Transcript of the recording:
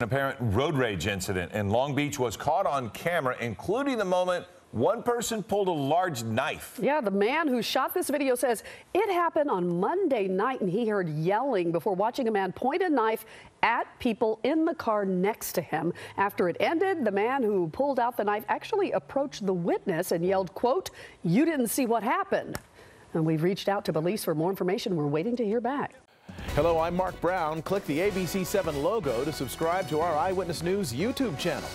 An apparent road rage incident in Long Beach was caught on camera, including the moment one person pulled a large knife. Yeah, the man who shot this video says it happened on Monday night and he heard yelling before watching a man point a knife at people in the car next to him. After it ended, the man who pulled out the knife actually approached the witness and yelled, quote, "You didn't see what happened." And we've reached out to police for more information. We're waiting to hear back. Hello, I'm Mark Brown. Click the ABC7 logo to subscribe to our Eyewitness News YouTube channel.